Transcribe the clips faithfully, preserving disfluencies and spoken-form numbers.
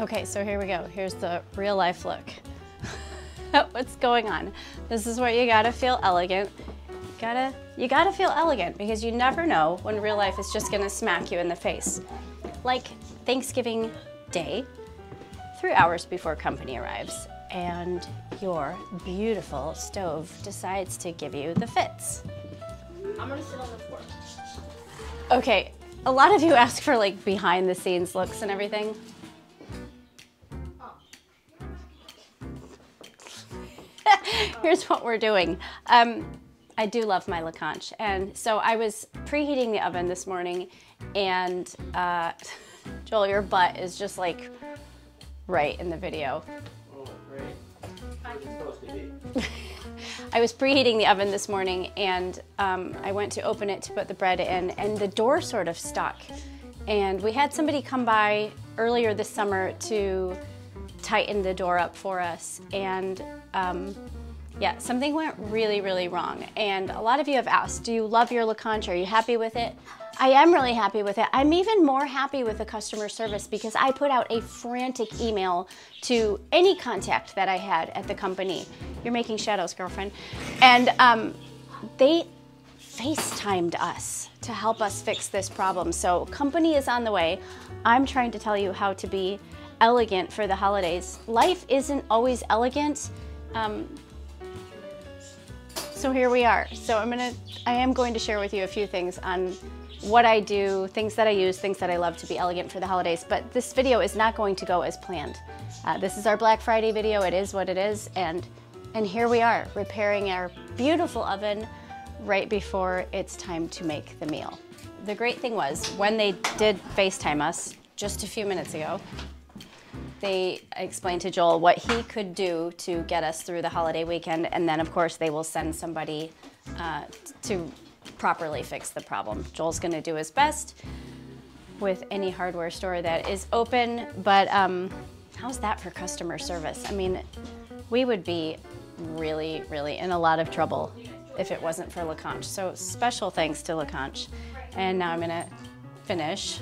Okay, so here we go. Here's the real life look. What's going on? This is where you gotta feel elegant. You gotta, you gotta feel elegant because you never know when real life is just gonna smack you in the face. Like Thanksgiving Day, three hours before company arrives, and your beautiful stove decides to give you the fits. I'm gonna sit on the floor. Okay, a lot of you ask for like behind the scenes looks and everything. Here's what we're doing. Um, I do love my Lacanche, and so I was preheating the oven this morning, and uh, Joel, your butt is just like right in the video. Oh, great. It's supposed to be. I was preheating the oven this morning, and um, I went to open it to put the bread in, and the door sort of stuck. And we had somebody come by earlier this summer to tighten the door up for us, and um, yeah, something went really, really wrong. And a lot of you have asked, do you love your Lacanche? Are you happy with it? I am really happy with it. I'm even more happy with the customer service because I put out a frantic email to any contact that I had at the company. You're making shadows, girlfriend. And um, they FaceTimed us to help us fix this problem. So company is on the way. I'm trying to tell you how to be elegant for the holidays. Life isn't always elegant. Um, So here we are. So I'm gonna, I am going to share with you a few things on what I do, things that I use, things that I love to be elegant for the holidays, but this video is not going to go as planned. Uh, this is our Black Friday video, it is what it is, and, and here we are, repairing our beautiful oven right before it's time to make the meal. The great thing was, when they did FaceTime us just a few minutes ago, they explained to Joel what he could do to get us through the holiday weekend, and then of course they will send somebody uh, to properly fix the problem. Joel's gonna do his best with any hardware store that is open, but um, how's that for customer service? I mean, we would be really, really in a lot of trouble if it wasn't for Lacanche. So special thanks to Lacanche. And now I'm gonna finish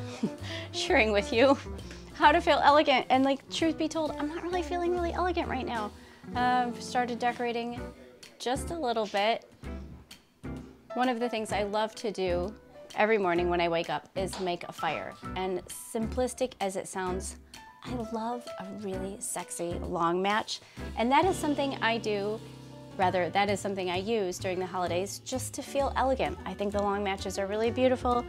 sharing with you how to feel elegant. And like, truth be told, I'm not really feeling really elegant right now. I've uh, started decorating just a little bit. One of the things I love to do every morning when I wake up is make a fire. And simplistic as it sounds, I love a really sexy long match. And that is something I do, rather that is something I use during the holidays just to feel elegant. I think the long matches are really beautiful.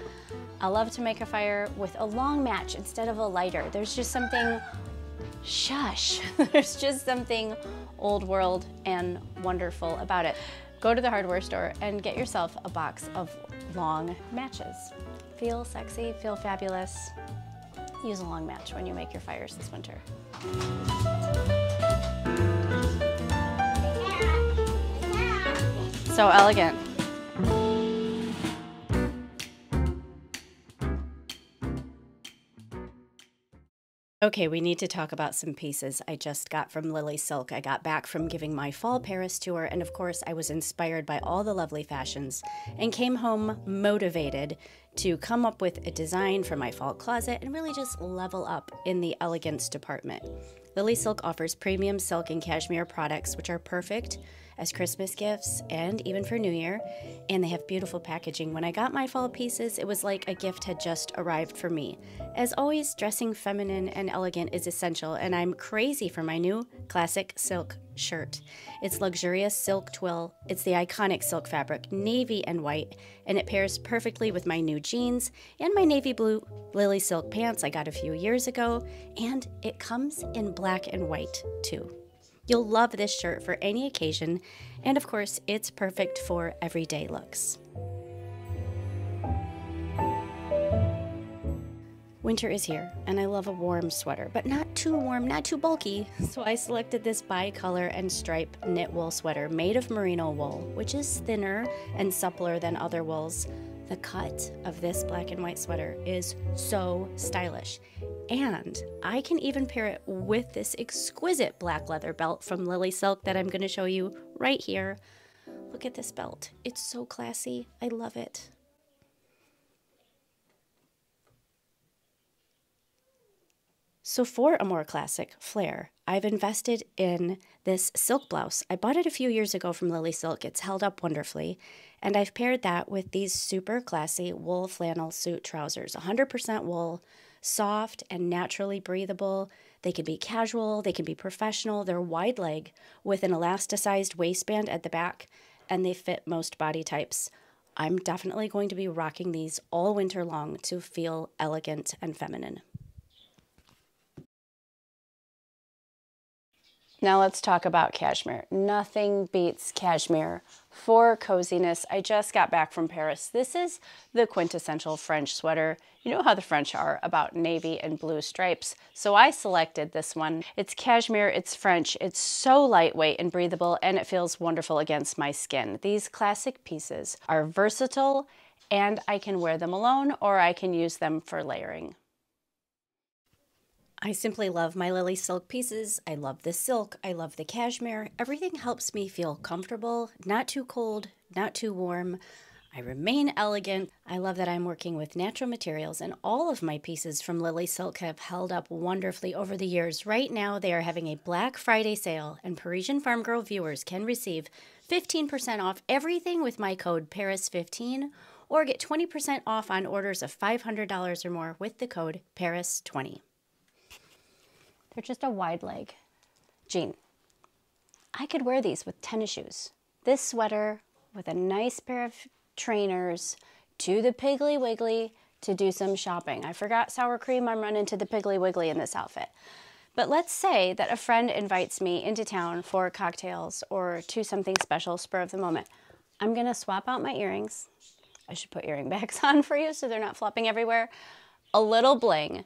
I love to make a fire with a long match instead of a lighter. There's just something, shush, there's just something old world and wonderful about it. Go to the hardware store and get yourself a box of long matches. Feel sexy, feel fabulous. Use a long match when you make your fires this winter. So elegant. Okay, we need to talk about some pieces I just got from Lily Silk. I got back from giving my fall Paris tour, and of course I was inspired by all the lovely fashions and came home motivated to come up with a design for my fall closet and really just level up in the elegance department. Lily Silk offers premium silk and cashmere products which are perfect as Christmas gifts and even for New Year, and they have beautiful packaging. When I got my fall pieces, it was like a gift had just arrived for me. As always, dressing feminine and elegant is essential, and I'm crazy for my new classic silk shirt. It's luxurious silk twill, it's the iconic silk fabric, navy and white, and it pairs perfectly with my new jeans and my navy blue Lily Silk pants I got a few years ago, and it comes in black and white too. You'll love this shirt for any occasion, and of course, it's perfect for everyday looks. Winter is here, and I love a warm sweater, but not too warm, not too bulky, so I selected this bi-color and stripe knit wool sweater made of merino wool, which is thinner and suppler than other wools. The cut of this black and white sweater is so stylish. And I can even pair it with this exquisite black leather belt from Lily Silk that I'm going to show you right here. Look at this belt. It's so classy. I love it. So for a more classic flare, I've invested in this silk blouse. I bought it a few years ago from Lily Silk. It's held up wonderfully. And I've paired that with these super classy wool flannel suit trousers, one hundred percent wool, soft and naturally breathable. They can be casual, they can be professional. They're wide leg with an elasticized waistband at the back, and they fit most body types. I'm definitely going to be rocking these all winter long to feel elegant and feminine. Now let's talk about cashmere. Nothing beats cashmere for coziness. I just got back from Paris. This is the quintessential French sweater. You know how the French are about navy and blue stripes, so I selected this one. It's cashmere, it's French, it's so lightweight and breathable, and it feels wonderful against my skin. These classic pieces are versatile, and I can wear them alone or I can use them for layering. I simply love my Lily Silk pieces. I love the silk. I love the cashmere. Everything helps me feel comfortable, not too cold, not too warm. I remain elegant. I love that I'm working with natural materials, and all of my pieces from Lily Silk have held up wonderfully over the years. Right now, they are having a Black Friday sale, and Parisian Farm Girl viewers can receive fifteen percent off everything with my code Paris fifteen, or get twenty percent off on orders of five hundred dollars or more with the code Paris twenty. They're just a wide leg jean. I could wear these with tennis shoes. This sweater with a nice pair of trainers to the Piggly Wiggly to do some shopping. I forgot sour cream. I'm running to the Piggly Wiggly in this outfit. But let's say that a friend invites me into town for cocktails or to something special, spur of the moment. I'm gonna swap out my earrings. I should put earring backs on for you so they're not flopping everywhere. A little bling.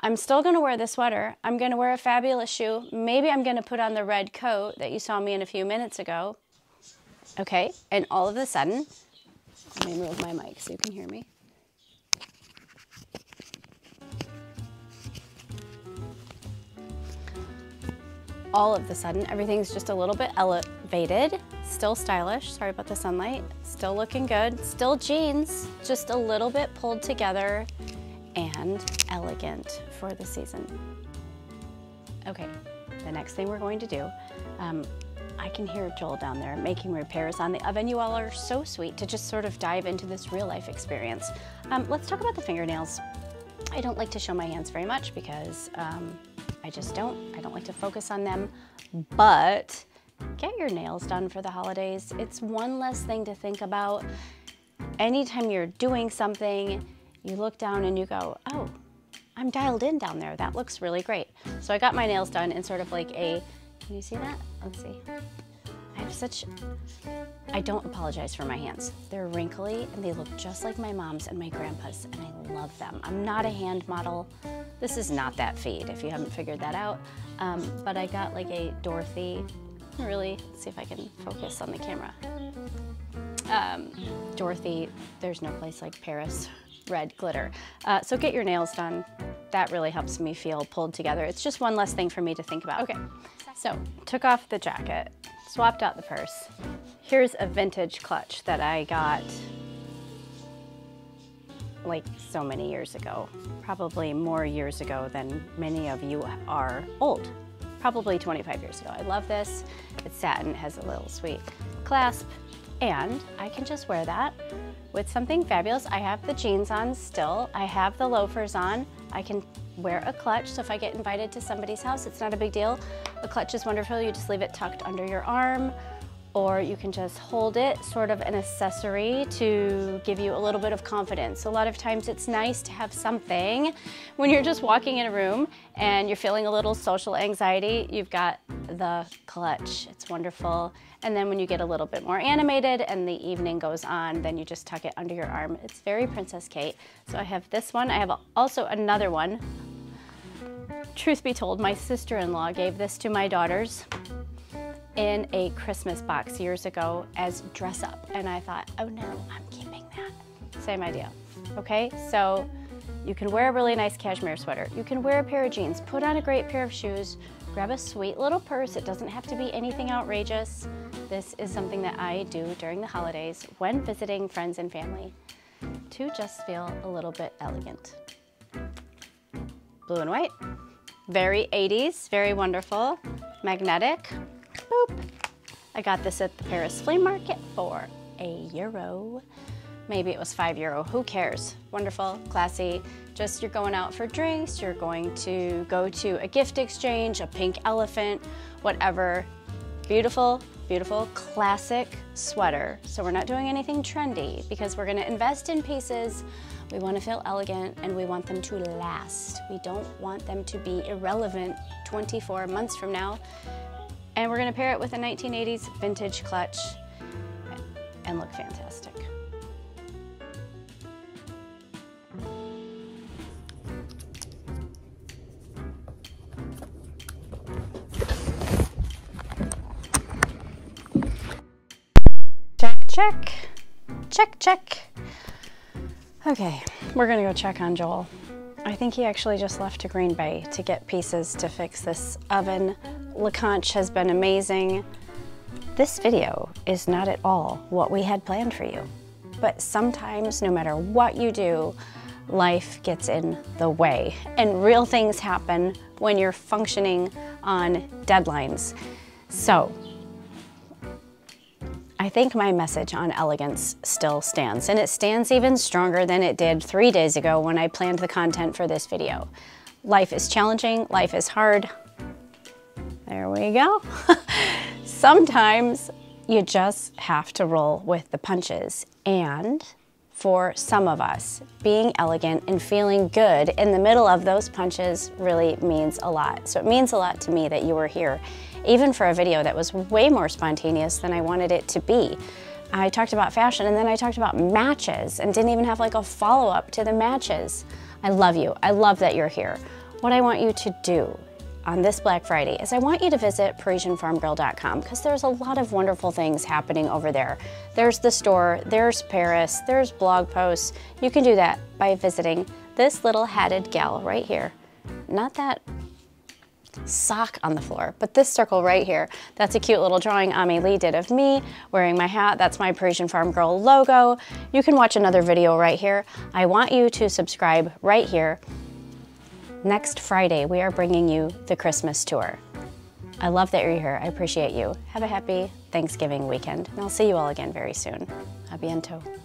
I'm still gonna wear the sweater. I'm gonna wear a fabulous shoe. Maybe I'm gonna put on the red coat that you saw me in a few minutes ago. Okay, and all of a sudden, let me move my mic so you can hear me. All of a sudden, everything's just a little bit elevated, still stylish, sorry about the sunlight, still looking good, still jeans, just a little bit pulled together and elegant for the season. Okay, the next thing we're going to do, um, I can hear Joel down there making repairs on the oven. You all are so sweet to just sort of dive into this real life experience. Um, let's talk about the fingernails. I don't like to show my hands very much because um, I just don't. I don't like to focus on them, but get your nails done for the holidays. It's one less thing to think about. Anytime you're doing something, you look down and you go, oh, I'm dialed in down there. That looks really great. So I got my nails done in sort of like a, can you see that? Let's see. I have such, I don't apologize for my hands. They're wrinkly and they look just like my mom's and my grandpa's, and I love them. I'm not a hand model. This is not that feed, if you haven't figured that out. Um, but I got like a Dorothy, really, let's see if I can focus on the camera. Um, Dorothy, there's no place like Paris. Red glitter. Uh, so get your nails done. That really helps me feel pulled together. It's just one less thing for me to think about. Okay, so took off the jacket, swapped out the purse. Here's a vintage clutch that I got like so many years ago, probably more years ago than many of you are old, probably twenty-five years ago. I love this. It's satin, has a little sweet clasp, and I can just wear that with something fabulous. I have the jeans on still. I have the loafers on. I can wear a clutch, so if I get invited to somebody's house, it's not a big deal. A clutch is wonderful. You just leave it tucked under your arm, or you can just hold it, sort of an accessory to give you a little bit of confidence. A lot of times it's nice to have something when you're just walking in a room and you're feeling a little social anxiety, you've got the clutch. It's wonderful. And then when you get a little bit more animated and the evening goes on, then you just tuck it under your arm. It's very Princess Kate. So I have this one. I have also another one. Truth be told, my sister-in-law gave this to my daughters in a Christmas box years ago as dress up. And I thought, oh no, I'm keeping that. Same idea. Okay, so you can wear a really nice cashmere sweater. You can wear a pair of jeans, put on a great pair of shoes, grab a sweet little purse. It doesn't have to be anything outrageous. This is something that I do during the holidays when visiting friends and family to just feel a little bit elegant. Blue and white. Very eighties, very wonderful. Magnetic. Boop. I got this at the Paris flea market for a euro. Maybe it was five euro, who cares? Wonderful, classy. Just you're going out for drinks, you're going to go to a gift exchange, a pink elephant, whatever. Beautiful, beautiful, classic sweater. So we're not doing anything trendy because we're gonna invest in pieces. We wanna feel elegant and we want them to last. We don't want them to be irrelevant twenty-four months from now. And we're gonna pair it with a nineteen eighties vintage clutch and look fantastic. Check, check, check. Okay, we're gonna go check on Joel. I think he actually just left to Green Bay to get pieces to fix this oven. Lacanche has been amazing. This video is not at all what we had planned for you, but sometimes no matter what you do, life gets in the way and real things happen when you're functioning on deadlines. So, I think my message on elegance still stands, and it stands even stronger than it did three days ago when I planned the content for this video. Life is challenging, life is hard. There we go. Sometimes you just have to roll with the punches, and for some of us, being elegant and feeling good in the middle of those punches really means a lot. So it means a lot to me that you were here, even for a video that was way more spontaneous than I wanted it to be. I talked about fashion and then I talked about matches and didn't even have like a follow-up to the matches. I love you, I love that you're here. What I want you to do on this Black Friday is I want you to visit Parisian Farm Girl dot com because there's a lot of wonderful things happening over there. There's the store, there's Paris, there's blog posts. You can do that by visiting this little hatted gal right here. Not that sock on the floor, but this circle right here, that's a cute little drawing Amélie did of me wearing my hat. That's my Parisian Farm Girl logo. You can watch another video right here. I want you to subscribe right here. Next Friday, we are bringing you the Christmas tour. I love that you're here. I appreciate you. Have a happy Thanksgiving weekend, and I'll see you all again very soon. A bientôt.